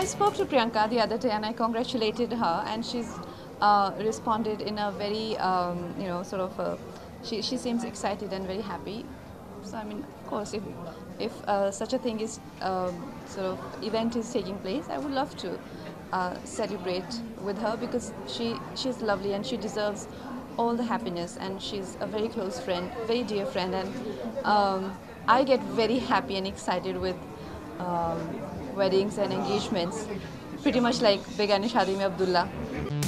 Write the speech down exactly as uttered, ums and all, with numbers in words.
I spoke to Priyanka the other day and I congratulated her, and she's uh, responded in a very, um, you know, sort of, a, she, she seems excited and very happy. So I mean, of course, if, if uh, such a thing is, um, sort of, event is taking place, I would love to uh, celebrate with her, because she, she's lovely and she deserves all the happiness, and she's a very close friend, very dear friend, and um, I get very happy and excited with um, weddings and engagements, pretty much like Begane Shaadi Mein Abdullah.